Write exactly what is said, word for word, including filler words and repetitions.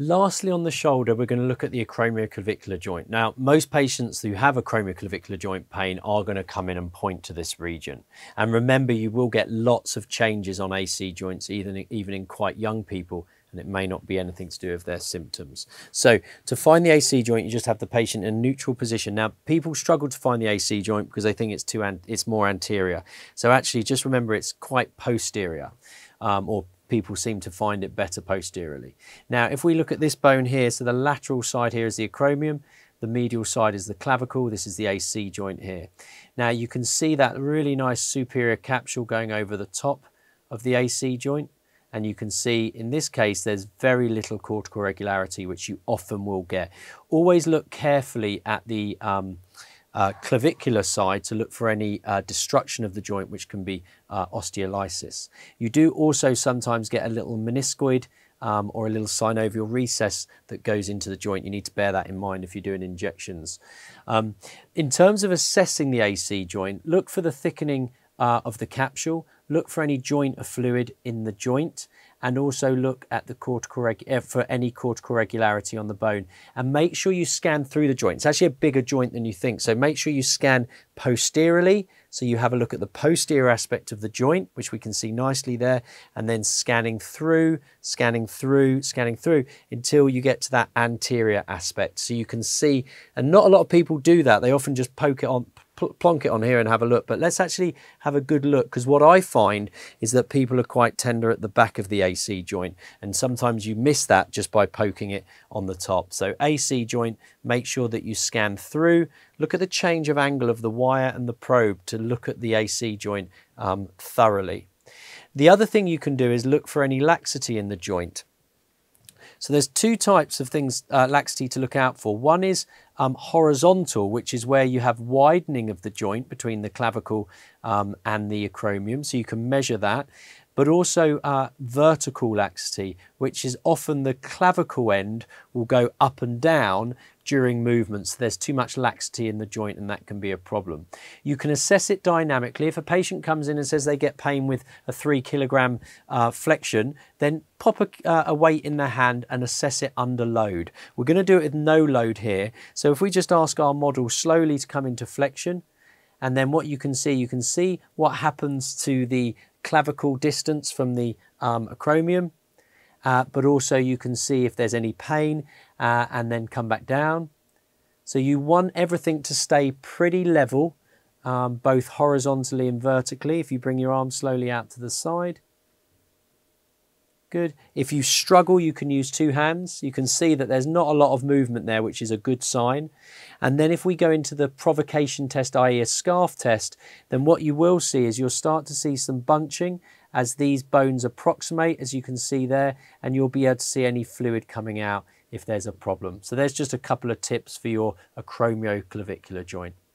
Lastly, on the shoulder, we're going to look at the acromioclavicular joint. Now, most patients who have acromioclavicular joint pain are going to come in and point to this region. And remember, you will get lots of changes on A C joints, even, even in quite young people, and it may not be anything to do with their symptoms. So to find the A C joint, you just have the patient in a neutral position. Now, people struggle to find the A C joint because they think it's, too an it's more anterior. So actually, just remember, it's quite posterior, um, or people seem to find it better posteriorly. Now, if we look at this bone here, so the lateral side here is the acromion, the medial side is the clavicle, this is the A C joint here. Now, you can see that really nice superior capsule going over the top of the A C joint, and you can see in this case, there's very little cortical regularity, which you often will get. Always look carefully at the um, uh, clavicular side to look for any uh, destruction of the joint, which can be uh, osteolysis. You do also sometimes get a little meniscoid um, or a little synovial recess that goes into the joint. You need to bear that in mind if you're doing injections. Um, in terms of assessing the A C joint, look for the thickening Uh, of the capsule, look for any joint of fluid in the joint, and also look at the cortical reg for any cortical regularity on the bone, and make sure you scan through the joint. It's actually a bigger joint than you think, so make sure you scan posteriorly, so you have a look at the posterior aspect of the joint, which we can see nicely there, and then scanning through, scanning through, scanning through until you get to that anterior aspect, so you can see. And not a lot of people do that. They often just poke it on, plonk it on here and have a look, but let's actually have a good look, because what I find is that people are quite tender at the back of the A C joint, and sometimes you miss that just by poking it on the top. So A C joint, make sure that you scan through, look at the change of angle of the wire and the probe to look at the A C joint um, thoroughly. The other thing you can do is look for any laxity in the joint. So there's two types of things, uh, laxity to look out for. One is um, horizontal, which is where you have widening of the joint between the clavicle um, and the acromion, so you can measure that. But also uh, vertical laxity, which is often the clavicle end will go up and down during movements. There's too much laxity in the joint, and that can be a problem. You can assess it dynamically. If a patient comes in and says they get pain with a three kilogram uh, flexion, then pop a, uh, a weight in their hand and assess it under load. We're going to do it with no load here. So if we just ask our model slowly to come into flexion, and then what you can see, you can see what happens to the clavicle distance from the um, acromion, uh, but also you can see if there's any pain, uh, and then come back down. So you want everything to stay pretty level, um, both horizontally and vertically. If you bring your arm slowly out to the side, good. If you struggle, you can use two hands. You can see that there's not a lot of movement there, which is a good sign. And then if we go into the provocation test, i e a scarf test, then what you will see is you'll start to see some bunching as these bones approximate, as you can see there, and you'll be able to see any fluid coming out if there's a problem. So there's just a couple of tips for your acromioclavicular joint.